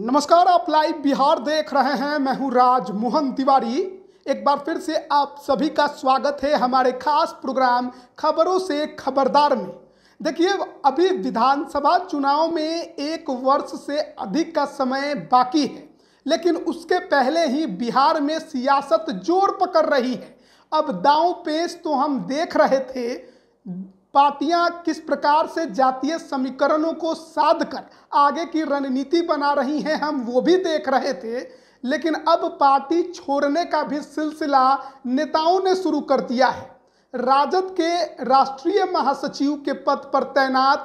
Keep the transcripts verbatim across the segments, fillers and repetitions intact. नमस्कार, आप लाइव बिहार देख रहे हैं। मैं हूं राजमोहन तिवारी। एक बार फिर से आप सभी का स्वागत है हमारे खास प्रोग्राम खबरों से खबरदार में। देखिए, अभी विधानसभा चुनाव में एक वर्ष से अधिक का समय बाकी है, लेकिन उसके पहले ही बिहार में सियासत जोर पकड़ रही है। अब दांव पेच तो हम देख रहे थे, पार्टियां किस प्रकार से जातीय समीकरणों को साधकर आगे की रणनीति बना रही हैं, हम वो भी देख रहे थे। लेकिन अब पार्टी छोड़ने का भी सिलसिला नेताओं ने शुरू कर दिया है। राजद के राष्ट्रीय महासचिव के पद पर तैनात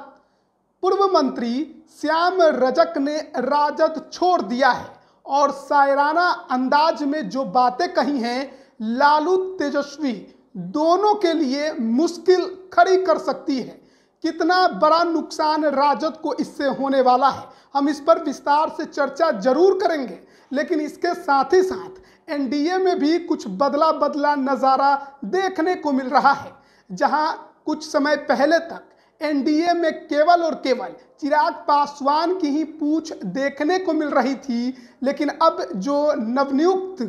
पूर्व मंत्री श्याम रजक ने राजद छोड़ दिया है और शायराना अंदाज में जो बातें कही हैं, लालू तेजस्वी दोनों के लिए मुश्किल खड़ी कर सकती है। कितना बड़ा नुकसान राजद को इससे होने वाला है, हम इस पर विस्तार से चर्चा जरूर करेंगे। लेकिन इसके साथ ही साथ एनडीए में भी कुछ बदला बदला नज़ारा देखने को मिल रहा है। जहां कुछ समय पहले तक एनडीए में केवल और केवल चिराग पासवान की ही पूछ देखने को मिल रही थी, लेकिन अब जो नवनियुक्त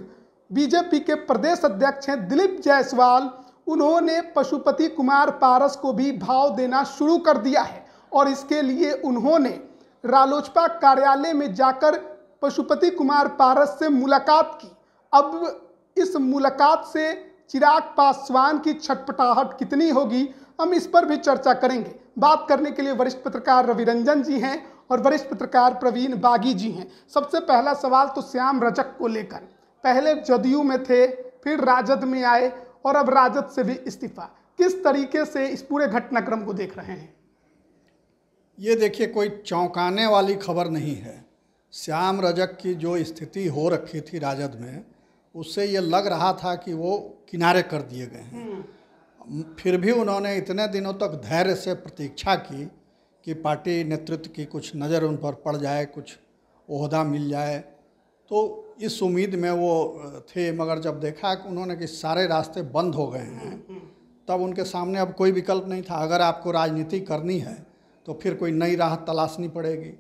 बीजेपी के प्रदेश अध्यक्ष हैं दिलीप जायसवाल, उन्होंने पशुपति कुमार पारस को भी भाव देना शुरू कर दिया है। और इसके लिए उन्होंने रालोसपा कार्यालय में जाकर पशुपति कुमार पारस से मुलाकात की। अब इस मुलाकात से चिराग पासवान की छटपटाहट कितनी होगी, हम इस पर भी चर्चा करेंगे। बात करने के लिए वरिष्ठ पत्रकार रविरंजन जी हैं और वरिष्ठ पत्रकार प्रवीण बागी जी हैं। सबसे पहला सवाल तो श्याम रजक को लेकर, पहले जदयू में थे, फिर राजद में आए और अब राजद से भी इस्तीफा, किस तरीके से इस पूरे घटनाक्रम को देख रहे हैं? ये देखिए, कोई चौंकाने वाली खबर नहीं है। श्याम रजक की जो स्थिति हो रखी थी राजद में, उससे ये लग रहा था कि वो किनारे कर दिए गए हैं। फिर भी उन्होंने इतने दिनों तक धैर्य से प्रतीक्षा की कि पार्टी नेतृत्व की कुछ नज़र उन पर पड़ जाए, कुछ ओहदा मिल जाए, तो इस उम्मीद में वो थे। मगर जब देखा कि उन्होंने कि सारे रास्ते बंद हो गए हैं, तब उनके सामने अब कोई विकल्प नहीं था। अगर आपको राजनीति करनी है तो फिर कोई नई राह तलाशनी पड़ेगी,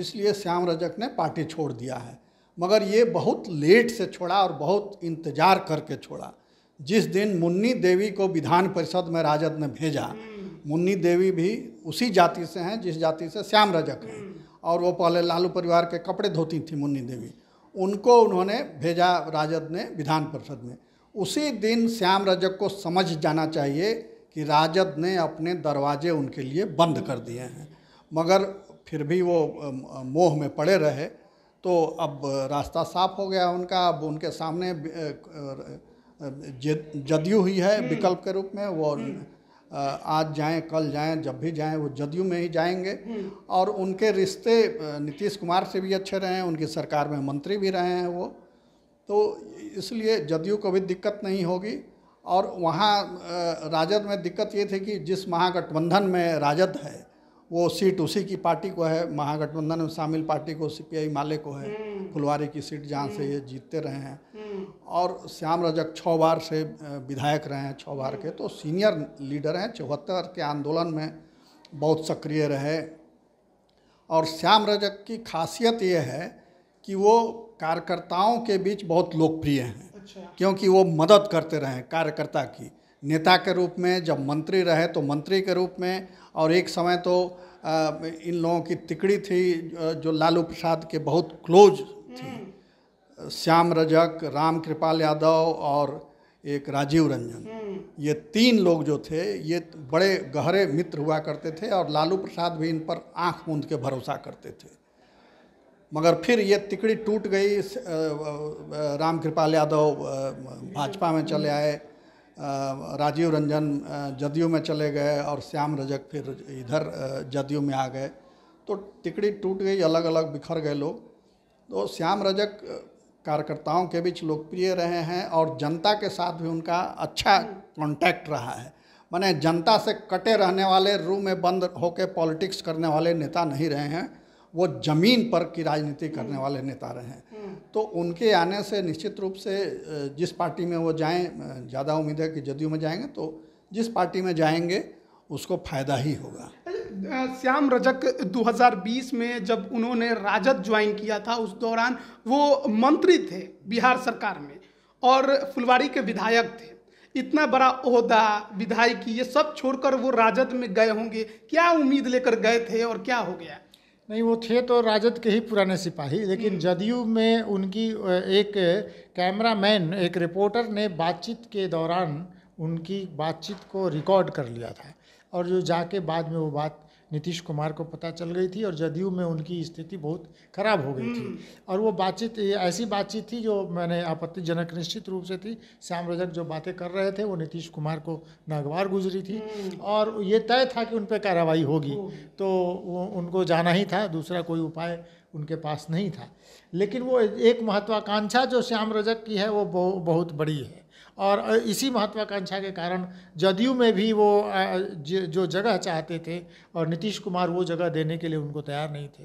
इसलिए श्याम रजक ने पार्टी छोड़ दिया है। मगर ये बहुत लेट से छोड़ा और बहुत इंतज़ार करके छोड़ा। जिस दिन मुन्नी देवी को विधान परिषद में राजद ने भेजा, मुन्नी देवी भी उसी जाति से हैं जिस जाति से श्याम रजक हैं, और वो पहले लालू परिवार के कपड़े धोती थी मुन्नी देवी, उनको उन्होंने भेजा राजद ने विधान परिषद में। उसी दिन श्याम रजक को समझ जाना चाहिए कि राजद ने अपने दरवाजे उनके लिए बंद कर दिए हैं, मगर फिर भी वो मोह में पड़े रहे। तो अब रास्ता साफ हो गया उनका। अब उनके सामने जदयू ही है विकल्प के रूप में। वो आज जाएं, कल जाएं, जब भी जाएं, वो जदयू में ही जाएंगे। और उनके रिश्ते नीतीश कुमार से भी अच्छे रहे हैं, उनकी सरकार में मंत्री भी रहे हैं वो, तो इसलिए जदयू को भी दिक्कत नहीं होगी। और वहाँ राजद में दिक्कत ये थी कि जिस महागठबंधन में राजद है, वो सीट उसी की पार्टी को है, महागठबंधन में शामिल पार्टी को, सीपीआई माले को है, फुलवारी की सीट जहाँ से ये जीतते रहे हैं। और श्याम रजक छः बार से विधायक रहे हैं, छः बार के तो सीनियर लीडर हैं, चौहत्तर के आंदोलन में बहुत सक्रिय रहे। और श्याम रजक की खासियत ये है कि वो कार्यकर्ताओं के बीच बहुत लोकप्रिय हैं। अच्छा। क्योंकि वो मदद करते रहे कार्यकर्ता की, नेता के रूप में, जब मंत्री रहे तो मंत्री के रूप में। और एक समय तो इन लोगों की तिकड़ी थी जो लालू प्रसाद के बहुत क्लोज थी, श्याम रजक, राम कृपाल यादव और एक राजीव रंजन, ये तीन लोग जो थे ये बड़े गहरे मित्र हुआ करते थे। और लालू प्रसाद भी इन पर आंख मूंद के भरोसा करते थे। मगर फिर ये तिकड़ी टूट गई, राम कृपाल यादव भाजपा में चले आए, राजीव रंजन जदयू में चले गए और श्याम रजक फिर इधर जदयू में आ गए, तो तिकड़ी टूट गई, अलग अलग बिखर गए लोग। तो श्याम रजक कार्यकर्ताओं के बीच लोकप्रिय रहे हैं और जनता के साथ भी उनका अच्छा कांटेक्ट रहा है। माने जनता से कटे रहने वाले, रूम में बंद होकर पॉलिटिक्स करने वाले नेता नहीं रहे हैं, वो ज़मीन पर की राजनीति करने वाले नेता रहे हैं। तो उनके आने से निश्चित रूप से जिस पार्टी में वो जाएं, ज़्यादा उम्मीद है कि जदयू में जाएंगे, तो जिस पार्टी में जाएंगे उसको फायदा ही होगा। श्याम रजक दो हज़ार बीस में जब उन्होंने राजद ज्वाइन किया था उस दौरान वो मंत्री थे बिहार सरकार में और फुलवारी के विधायक थे। इतना बड़ा ओहदा, विधायकी, ये सब छोड़कर वो राजद में गए होंगे, क्या उम्मीद लेकर गए थे और क्या हो गया? नहीं, वो थे तो राजद के ही पुराने सिपाही, लेकिन जदयू में उनकी एक कैमरामैन, एक रिपोर्टर ने बातचीत के दौरान उनकी बातचीत को रिकॉर्ड कर लिया था और जो जाके बाद में वो बात नीतीश कुमार को पता चल गई थी और जदयू में उनकी स्थिति बहुत खराब हो गई थी। और वो बातचीत ऐसी बातचीत थी जो मैंने आपत्तिजनक निश्चित रूप से थी। श्याम रजक जो बातें कर रहे थे वो नीतीश कुमार को नागवार गुजरी थी और ये तय था कि उन पर कार्रवाई होगी, तो उनको जाना ही था, दूसरा कोई उपाय उनके पास नहीं था। लेकिन वो एक महत्वाकांक्षा जो श्याम रजक की है वो बहुत बड़ी है और इसी महत्वाकांक्षा के कारण जदयू में भी वो जो जगह चाहते थे और नीतीश कुमार वो जगह देने के लिए उनको तैयार नहीं थे,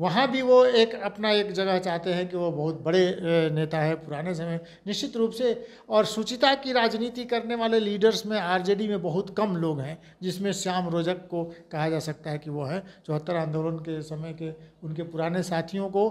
वहाँ भी वो एक अपना एक जगह चाहते हैं कि वो बहुत बड़े नेता है पुराने समय निश्चित रूप से। और शुचिता की राजनीति करने वाले लीडर्स में आरजेडी में बहुत कम लोग हैं जिसमें श्याम रजक को कहा जा सकता है कि वो है। चौहत्तर आंदोलन के समय के उनके पुराने साथियों को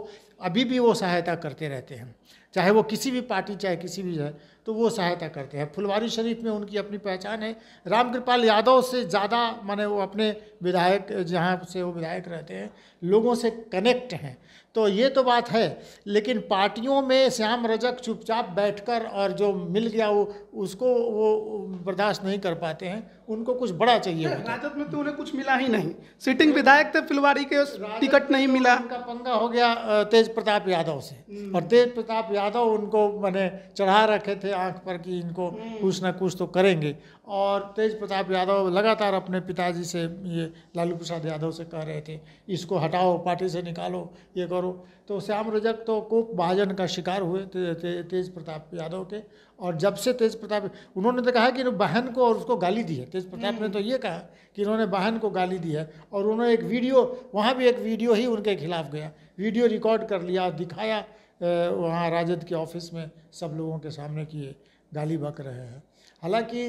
अभी भी वो सहायता करते रहते हैं, चाहे वो किसी भी पार्टी चाहे किसी भी है तो वो सहायता करते हैं। फुलवारी शरीफ में उनकी अपनी पहचान है। राम कृपाल यादव से ज़्यादा माने वो अपने विधायक जहाँ से वो विधायक रहते हैं लोगों से कनेक्ट हैं, तो ये तो बात है। लेकिन पार्टियों में श्याम रजक चुपचाप बैठकर और जो मिल गया वो उसको वो बर्दाश्त नहीं कर पाते हैं, उनको कुछ बड़ा चाहिए। राजद में तो उन्हें कुछ मिला ही नहीं, सिटिंग विधायक थे फुलवारी के, टिकट नहीं मिला। उनका पंगा हो गया तेज प्रताप यादव से और तेज प्रताप यादव उनको मैंने चढ़ा रखे थे आंख पर कि इनको कुछ ना कुछ तो करेंगे। और तेज प्रताप यादव लगातार अपने पिताजी से, ये लालू प्रसाद यादव से कह रहे थे इसको हटाओ, पार्टी से निकालो, ये करो। तो श्याम रजक तो कोप भाजन का शिकार हुए ते, ते, तेज प्रताप यादव के। और जब से तेज प्रताप, उन्होंने तो कहा कि बहन को और उसको गाली दी है, तेज प्रताप ने तो ये कहा कि इन्होंने बहन को गाली दी है और उन्होंने एक वीडियो, वहाँ भी एक वीडियो ही उनके खिलाफ गया, वीडियो रिकॉर्ड कर लिया, दिखाया वहाँ राजद के ऑफिस में सब लोगों के सामने कि ये गाली बक रहे हैं। हालांकि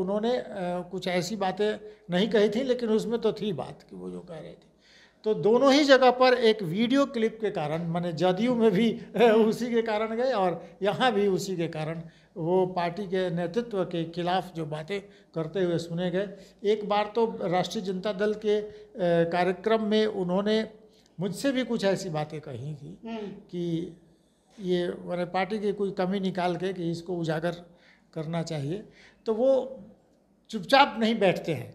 उन्होंने कुछ ऐसी बातें नहीं कही थी लेकिन उसमें तो थी बात कि वो जो कह रहे थे। तो दोनों ही जगह पर एक वीडियो क्लिप के कारण, मैंने जदयू में भी उसी के कारण गए और यहाँ भी उसी के कारण वो पार्टी के नेतृत्व के खिलाफ जो बातें करते हुए सुने गए। एक बार तो राष्ट्रीय जनता दल के कार्यक्रम में उन्होंने मुझसे भी कुछ ऐसी बातें कही थी कि ये मैंने पार्टी की कोई कमी निकाल के कि इसको उजागर करना चाहिए, तो वो चुपचाप नहीं बैठते हैं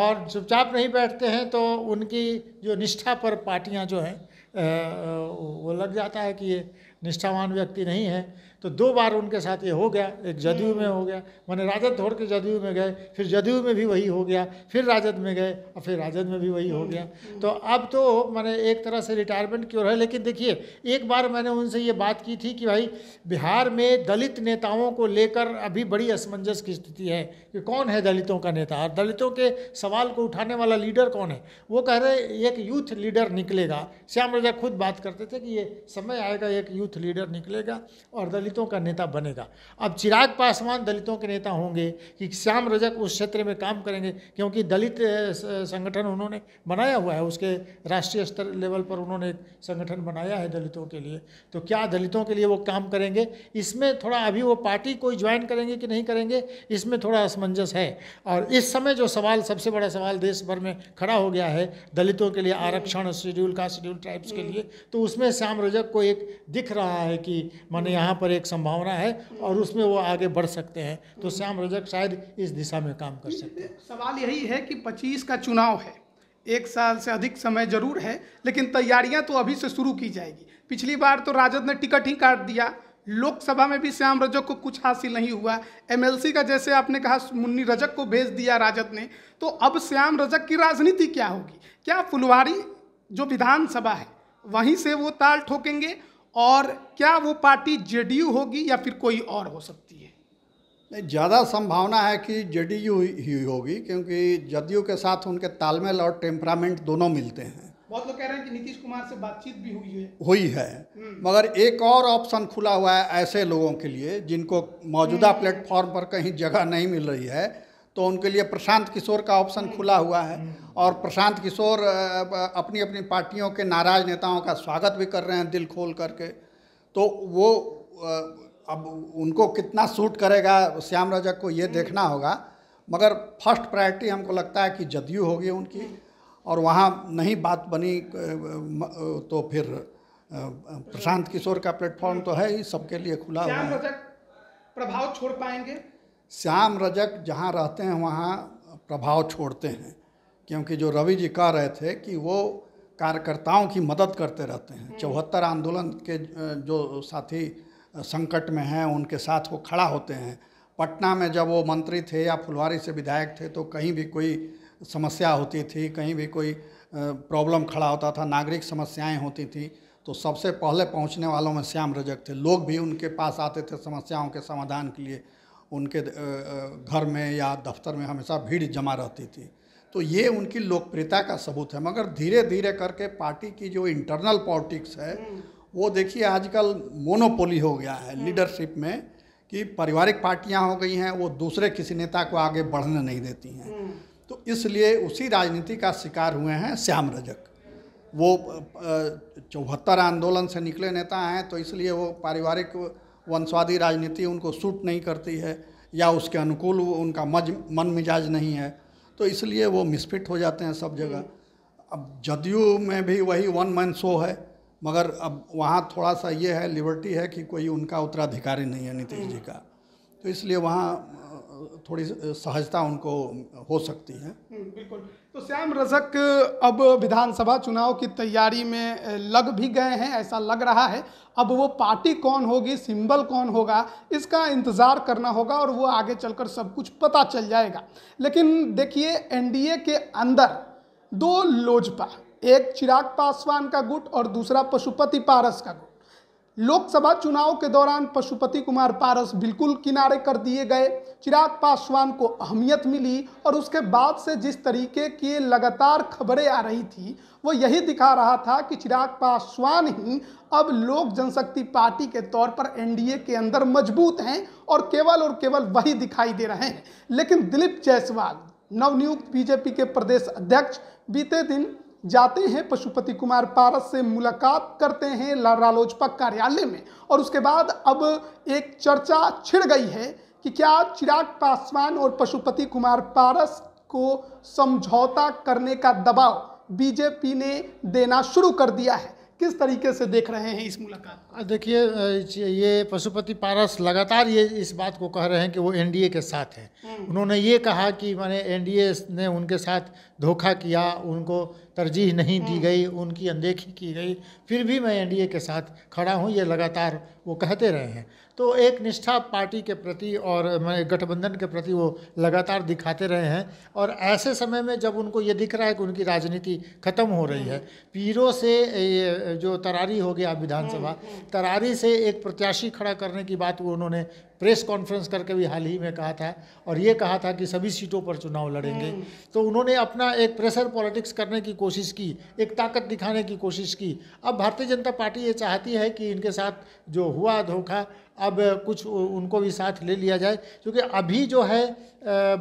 और चुपचाप नहीं बैठते हैं तो उनकी जो निष्ठा पर पार्टियां जो हैं वो लग जाता है कि ये निष्ठावान व्यक्ति नहीं है। तो दो बार उनके साथ ये हो गया, एक जदयू में हो गया, मैंने राजद छोड़ के जदयू में गए, फिर जदयू में भी वही हो गया, फिर राजद में गए और फिर राजद में भी वही हो गया। तो अब तो मैंने एक तरह से रिटायरमेंट की ओर है। लेकिन देखिए, एक बार मैंने उनसे ये बात की थी कि भाई बिहार में दलित नेताओं को लेकर अभी बड़ी असमंजस की स्थिति है कि कौन है दलितों का नेता और दलितों के सवाल को उठाने वाला लीडर कौन है। वो कह रहे एक यूथ लीडर निकलेगा। श्याम रजक खुद बात करते थे कि ये समय आएगा एक यूथ लीडर निकलेगा और दलितों का नेता बनेगा। अब चिराग पासवान दलितों के नेता होंगे कि श्याम रजक उस क्षेत्र में काम करेंगे, क्योंकि दलित संगठन उन्होंने बनाया हुआ है, उसके राष्ट्रीय स्तर लेवल पर उन्होंने एक संगठन बनाया है दलितों के लिए। तो क्या दलितों के लिए वो काम करेंगे? इसमें थोड़ा अभी वो पार्टी कोई ज्वाइन करेंगे कि नहीं करेंगे, इसमें थोड़ा असमंजस है। और इस समय जो सवाल, सबसे बड़ा सवाल देश भर में खड़ा हो गया है दलितों के लिए, आरक्षण, शेड्यूल कास्ट, शेड्यूल ट्राइब्स के लिए, तो उसमें श्याम रजक को एक दिख रहा है कि माने यहाँ पर एक संभावना है और उसमें वो आगे बढ़ सकते हैं। तो श्याम रजक शायद इस दिशा में काम कर सकते हैं। सवाल यही है कि पच्चीस का चुनाव है, एक साल से अधिक समय जरूर है, लेकिन तैयारियां तो अभी से शुरू की जाएगी। पिछली बार तो राजद ने टिकट ही काट दिया, लोकसभा में भी श्याम रजक को कुछ हासिल नहीं हुआ, एमएलसी का जैसे आपने कहा मुन्नी रजक को भेज दिया राजद ने। तो अब श्याम रजक की राजनीति क्या होगी? क्या फुलवारी जो विधानसभा है वहीं से वो ताल ठोकेंगे और क्या वो पार्टी जेडीयू होगी या फिर कोई और हो सकती है? ज़्यादा संभावना है कि जेडीयू ही होगी, क्योंकि जदयू के साथ उनके तालमेल और टेम्परामेंट दोनों मिलते हैं। बहुत लोग कह रहे हैं कि नीतीश कुमार से बातचीत भी हुई है हुई है मगर एक और ऑप्शन खुला हुआ है ऐसे लोगों के लिए जिनको मौजूदा प्लेटफॉर्म पर कहीं जगह नहीं मिल रही है, तो उनके लिए प्रशांत किशोर का ऑप्शन खुला हुआ है और प्रशांत किशोर अपनी अपनी पार्टियों के नाराज नेताओं का स्वागत भी कर रहे हैं दिल खोल करके। तो वो अब उनको कितना सूट करेगा श्याम रजक को ये देखना होगा, मगर फर्स्ट प्रायोरिटी हमको लगता है कि जदयू होगी उनकी, और वहाँ नहीं बात बनी तो फिर प्रशांत किशोर का प्लेटफॉर्म तो है ही सबके लिए खुला हुआ है। श्याम रजक प्रभाव छोड़ पाएंगे? श्याम रजक जहाँ रहते हैं वहाँ प्रभाव छोड़ते हैं, क्योंकि जो रवि जी कह रहे थे कि वो कार्यकर्ताओं की मदद करते रहते हैं, चौहत्तर आंदोलन के जो साथी संकट में हैं उनके साथ वो खड़ा होते हैं। पटना में जब वो मंत्री थे या फुलवारी से विधायक थे तो कहीं भी कोई समस्या होती थी, कहीं भी कोई प्रॉब्लम खड़ा होता था, नागरिक समस्याएं होती थी, तो सबसे पहले पहुंचने वालों में श्याम रजक थे। लोग भी उनके पास आते थे समस्याओं के समाधान के लिए, उनके घर में या दफ्तर में हमेशा भीड़ जमा रहती थी, तो ये उनकी लोकप्रियता का सबूत है। मगर धीरे धीरे करके पार्टी की जो इंटरनल पॉलिटिक्स है वो देखिए आजकल मोनोपोली हो गया है लीडरशिप में, कि पारिवारिक पार्टियां हो गई हैं, वो दूसरे किसी नेता को आगे बढ़ने नहीं देती हैं, तो इसलिए उसी राजनीति का शिकार हुए हैं श्याम रजक। वो चौहत्तर आंदोलन से निकले नेता हैं, तो इसलिए वो पारिवारिक वंशवादी राजनीति उनको सूट नहीं करती है या उसके अनुकूल उनका मज मन मिजाज नहीं है, तो इसलिए वो मिसफिट हो जाते हैं सब जगह। अब जदयू में भी वही वन मैन शो है, मगर अब वहाँ थोड़ा सा ये है लिबर्टी है कि कोई उनका उत्तराधिकारी नहीं है नीतीश जी का, तो इसलिए वहाँ थोड़ी सहजता उनको हो सकती है। बिल्कुल। तो श्याम रजक अब विधानसभा चुनाव की तैयारी में लग भी गए हैं ऐसा लग रहा है। अब वो पार्टी कौन होगी, सिंबल कौन होगा, इसका इंतज़ार करना होगा और वो आगे चलकर सब कुछ पता चल जाएगा। लेकिन देखिए एनडीए के अंदर दो लोजपा, एक चिराग पासवान का गुट और दूसरा पशुपति पारस का गुट। लोकसभा चुनाव के दौरान पशुपति कुमार पारस बिल्कुल किनारे कर दिए गए, चिराग पासवान को अहमियत मिली और उसके बाद से जिस तरीके की लगातार खबरें आ रही थी वो यही दिखा रहा था कि चिराग पासवान ही अब लोक जनशक्ति पार्टी के तौर पर एनडीए के अंदर मजबूत हैं और केवल और केवल वही दिखाई दे रहे हैं। लेकिन दिलीप जायसवाल, नवनियुक्त बीजेपी के प्रदेश अध्यक्ष, बीते दिन जाते हैं पशुपति कुमार पारस से मुलाकात करते हैं रालोजपा कार्यालय में, और उसके बाद अब एक चर्चा छिड़ गई है कि क्या चिराग पासवान और पशुपति कुमार पारस को समझौता करने का दबाव बीजेपी ने देना शुरू कर दिया है। किस तरीके से देख रहे हैं इस मुलाकात? देखिए ये पशुपति पारस लगातार ये इस बात को कह रहे हैं कि वो एनडीए के साथ हैं। उन्होंने ये कहा कि माने एनडीए ने उनके साथ धोखा किया, उनको तरजीह नहीं दी गई, उनकी अनदेखी की गई, फिर भी मैं एनडीए के साथ खड़ा हूँ, ये लगातार वो कहते रहे हैं। तो एक निष्ठा पार्टी के प्रति और गठबंधन के प्रति वो लगातार दिखाते रहे हैं, और ऐसे समय में जब उनको ये दिख रहा है कि उनकी राजनीति खत्म हो रही है, पीरों से जो तरारी हो गया विधानसभा, तरारी से एक प्रत्याशी खड़ा करने की बात वो उन्होंने प्रेस कॉन्फ्रेंस करके भी हाल ही में कहा था, और ये कहा था कि सभी सीटों पर चुनाव लड़ेंगे। तो उन्होंने अपना एक प्रेशर पॉलिटिक्स करने की कोशिश की, एक ताकत दिखाने की कोशिश की। अब भारतीय जनता पार्टी ये चाहती है कि इनके साथ जो हुआ धोखा अब कुछ उनको भी साथ ले लिया जाए, क्योंकि अभी जो है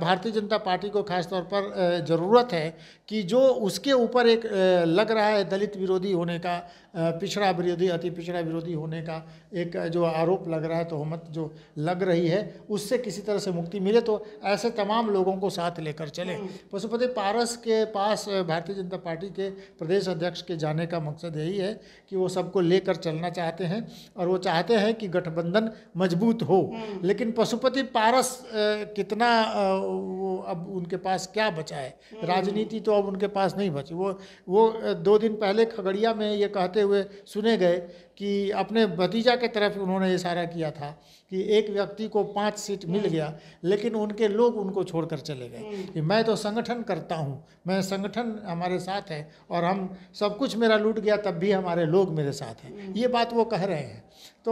भारतीय जनता पार्टी को खास तौर पर ज़रूरत है कि जो उसके ऊपर एक लग रहा है दलित विरोधी होने का, पिछड़ा विरोधी, अति पिछड़ा विरोधी होने का एक जो आरोप लग रहा है, तोहमत जो लग रही है, उससे किसी तरह से मुक्ति मिले, तो ऐसे तमाम लोगों को साथ लेकर चले। पशुपति पारस के पास भारतीय जनता पार्टी के प्रदेश अध्यक्ष के जाने का मकसद यही है कि वो सबको लेकर चलना चाहते हैं और वो चाहते हैं कि गठबंधन मजबूत हो। लेकिन पशुपति पारस कितना, वो अब उनके पास क्या बचा है, राजनीति तो अब उनके पास नहीं बची। वो वो दो दिन पहले खगड़िया में ये कहते हुए सुने गए कि अपने भतीजा के तरफ उन्होंने इशारा किया था कि एक व्यक्ति को पाँच सीट मिल गया लेकिन उनके लोग उनको छोड़कर चले गए, कि मैं तो संगठन करता हूँ, मैं संगठन हमारे साथ है और हम सब कुछ मेरा लूट गया तब भी हमारे लोग मेरे साथ हैं, ये बात वो कह रहे हैं। तो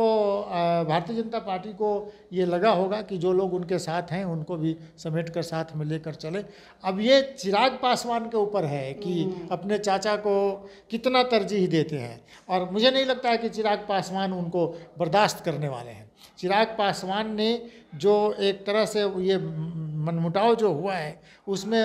भारतीय जनता पार्टी को ये लगा होगा कि जो लोग उनके साथ हैं उनको भी समेट कर साथ में लेकर चले। अब ये चिराग पासवान के ऊपर है कि अपने चाचा को कितना तरजीह देते हैं, और मुझे नहीं लगता है कि चिराग पासवान उनको बर्दाश्त करने वाले हैं। चिराग पासवान ने जो एक तरह से ये मनमुटाव जो हुआ है उसमें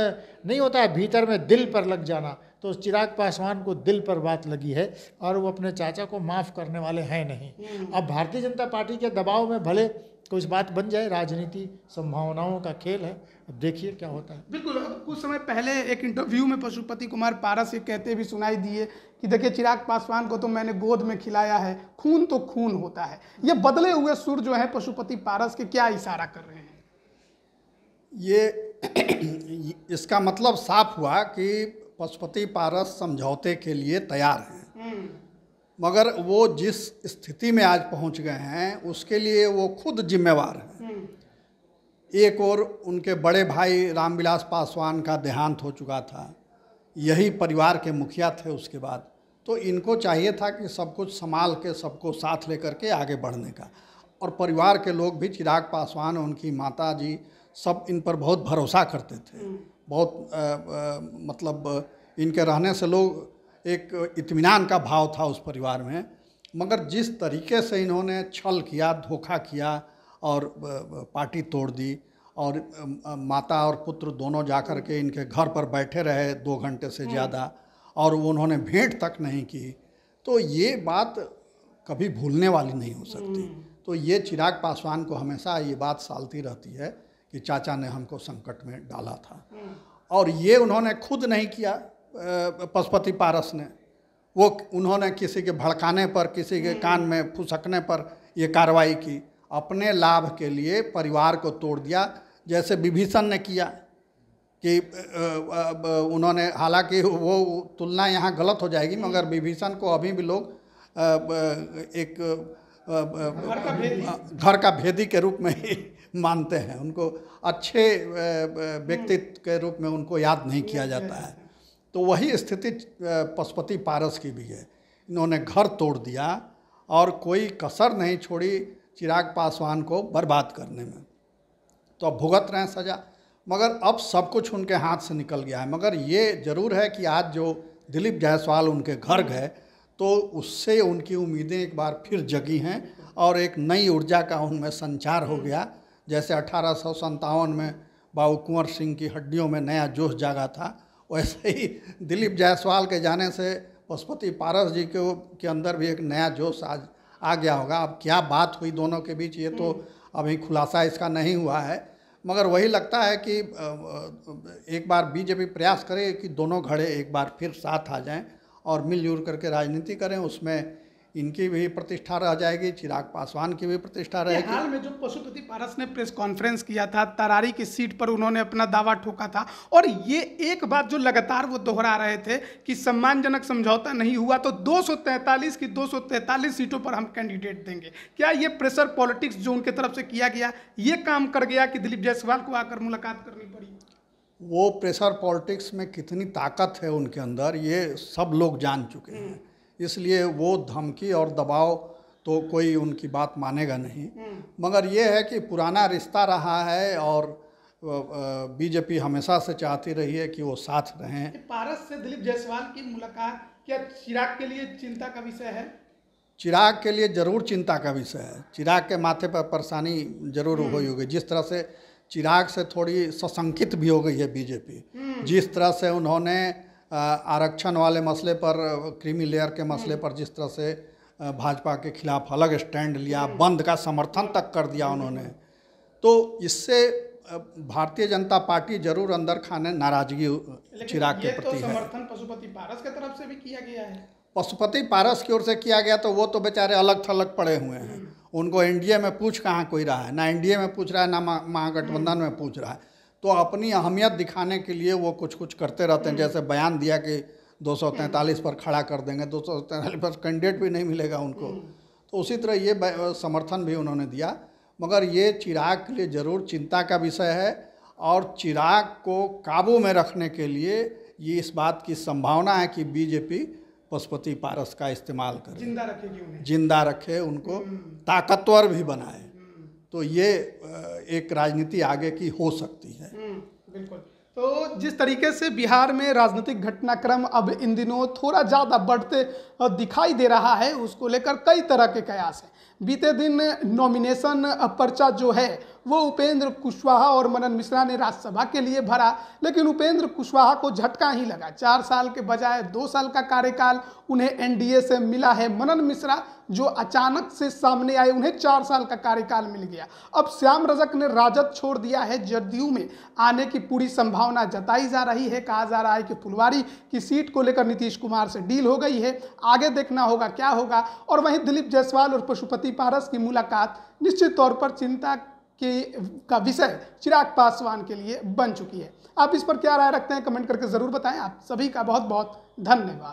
नहीं होता है भीतर में दिल पर लग जाना, तो चिराग पासवान को दिल पर बात लगी है और वो अपने चाचा को माफ़ करने वाले हैं नहीं। अब भारतीय जनता पार्टी के दबाव में भले कुछ बात बन जाए, राजनीति संभावनाओं का खेल है, अब देखिए क्या होता है। बिल्कुल, कुछ समय पहले एक इंटरव्यू में पशुपति कुमार पारस ये कहते भी सुनाई दिए कि देखिए चिराग पासवान को तो मैंने गोद में खिलाया है, खून तो खून होता है। ये बदले हुए सुर जो है पशुपति पारस के क्या इशारा कर रहे हैं? ये इसका मतलब साफ हुआ कि पशुपति पारस समझौते के लिए तैयार हैं, मगर वो जिस स्थिति में आज पहुंच गए हैं उसके लिए वो खुद जिम्मेवार हैं। एक और उनके बड़े भाई रामविलास पासवान का देहांत हो चुका था, यही परिवार के मुखिया थे उसके बाद, तो इनको चाहिए था कि सब कुछ संभाल के सबको साथ लेकर के आगे बढ़ने का। और परिवार के लोग भी, चिराग पासवान, उनकी माता जी, सब इन पर बहुत भरोसा करते थे, बहुत आ, आ, मतलब इनके रहने से लोग एक इत्मीनान का भाव था उस परिवार में। मगर जिस तरीके से इन्होंने छल किया, धोखा किया और पार्टी तोड़ दी, और माता और पुत्र दोनों जाकर के इनके घर पर बैठे रहे दो घंटे से ज़्यादा, और उन्होंने भेंट तक नहीं की, तो ये बात कभी भूलने वाली नहीं हो सकती। तो ये चिराग पासवान को हमेशा ये बात सालती रहती है कि चाचा ने हमको संकट में डाला था, और ये उन्होंने खुद नहीं किया, पशुपति पारस ने, वो उन्होंने किसी के भड़काने पर, किसी के कान में फुसकने पर ये कार्रवाई की, अपने लाभ के लिए परिवार को तोड़ दिया, जैसे विभीषण ने किया कि उन्होंने, हालांकि वो तुलना यहाँ गलत हो जाएगी, मगर विभीषण को अभी भी लोग एक घर का भेदी के रूप में ही मानते हैं, उनको अच्छे व्यक्तित्व के रूप में उनको याद नहीं किया जाता है। तो वही स्थिति पशुपति पारस की भी है, इन्होंने घर तोड़ दिया और कोई कसर नहीं छोड़ी चिराग पासवान को बर्बाद करने में, तो अब भुगत रहे हैं सजा। मगर अब सब कुछ उनके हाथ से निकल गया है। मगर ये ज़रूर है कि आज जो दिलीप जायसवाल उनके घर गए, तो उससे उनकी उम्मीदें एक बार फिर जगी हैं और एक नई ऊर्जा का उनमें संचार हो गया। जैसे अठारह सौ संतावन में बाबू कुंवर सिंह की हड्डियों में नया जोश जागा था, वैसे ही दिलीप जायसवाल के जाने से पशुपति पारस जी के के अंदर भी एक नया जोश आज आ गया होगा। अब क्या बात हुई दोनों के बीच, ये तो अभी खुलासा इसका नहीं हुआ है, मगर वही लगता है कि एक बार बीजेपी प्रयास करे कि दोनों घड़े एक बार फिर साथ आ जाएं और मिलजुल करके राजनीति करें। उसमें इनकी भी प्रतिष्ठा रह जाएगी, चिराग पासवान की भी प्रतिष्ठा रहेगी। हाल में जो पशुपति पारस ने प्रेस कॉन्फ्रेंस किया था, तरारी की सीट पर उन्होंने अपना दावा ठोका था, और ये एक बात जो लगातार वो दोहरा रहे थे कि सम्मानजनक समझौता नहीं हुआ तो दो सौ तैंतालीस की दो सौ तैंतालीस सीटों पर हम कैंडिडेट देंगे। क्या ये प्रेशर पॉलिटिक्स जो उनके तरफ से किया गया ये काम कर गया कि दिलीप जायसवाल को आकर मुलाकात करनी पड़ी? वो प्रेशर पॉलिटिक्स में कितनी ताकत है उनके अंदर ये सब लोग जान चुके हैं, इसलिए वो धमकी और दबाव तो कोई उनकी बात मानेगा नहीं। मगर ये है कि पुराना रिश्ता रहा है और बीजेपी हमेशा से चाहती रही है कि वो साथ रहें। पारस से दिलीप जायसवाल की मुलाकात क्या चिराग के लिए चिंता का विषय है? चिराग के लिए ज़रूर चिंता का विषय है, चिराग के माथे पर परेशानी जरूर हुई होगी। जिस तरह से चिराग से थोड़ी सशंकित भी हो गई है बीजेपी, जिस तरह से उन्होंने आरक्षण वाले मसले पर, क्रीमी लेयर के मसले पर जिस तरह से भाजपा के खिलाफ अलग स्टैंड लिया, बंद का समर्थन तक कर दिया उन्होंने, तो इससे भारतीय जनता पार्टी जरूर अंदर खाने नाराजगी चिराग के प्रति है। तो समर्थन पशुपति पारस की तरफ से भी किया गया है, पशुपति पारस की ओर से किया गया, तो वो तो बेचारे अलग थलग पड़े हुए हैं, उनको एनडीए में पूछ कहाँ कोई रहा है, ना एनडीए में पूछ रहा है, ना महागठबंधन में पूछ रहा है, तो अपनी अहमियत दिखाने के लिए वो कुछ कुछ करते रहते हैं। जैसे बयान दिया कि दो सौ तैंतालीस पर खड़ा कर देंगे, दो सौ तैंतालीस पर कैंडिडेट भी नहीं मिलेगा उनको, तो उसी तरह ये समर्थन भी उन्होंने दिया। मगर ये चिराग के लिए ज़रूर चिंता का विषय है, और चिराग को काबू में रखने के लिए ये इस बात की संभावना है कि बीजेपी पशुपति पारस का इस्तेमाल करे, जिंदा रखेगी उन्हें, जिंदा रखे उनको, ताकतवर भी बनाए, तो ये एक राजनीति आगे की हो सकती है। बिल्कुल। तो जिस तरीके से बिहार में राजनीतिक घटनाक्रम अब इन दिनों थोड़ा ज़्यादा बढ़ते दिखाई दे रहा है, उसको लेकर कई तरह के कयास हैं। बीते दिन नॉमिनेशन पर्चा जो है वो उपेंद्र कुशवाहा और मनन मिश्रा ने राज्यसभा के लिए भरा, लेकिन उपेंद्र कुशवाहा को झटका ही लगा। चार साल के बजाय दो साल का कार्यकाल उन्हें एनडीए से मिला है। मनन मिश्रा जो अचानक से सामने आए, उन्हें चार साल का कार्यकाल मिल गया। अब श्याम रजक ने राजद छोड़ दिया है, जदयू में आने की पूरी संभावना जताई जा रही है। कहा जा रहा है कि फुलवारी की सीट को लेकर नीतीश कुमार से डील हो गई है। आगे देखना होगा क्या होगा। और वहीं दिलीप जायसवाल और पशुपति पारस की मुलाकात निश्चित तौर पर चिंता के का विषय चिराग पासवान के लिए बन चुकी है। आप इस पर क्या राय रखते हैं, कमेंट करके ज़रूर बताएं। आप सभी का बहुत बहुत धन्यवाद।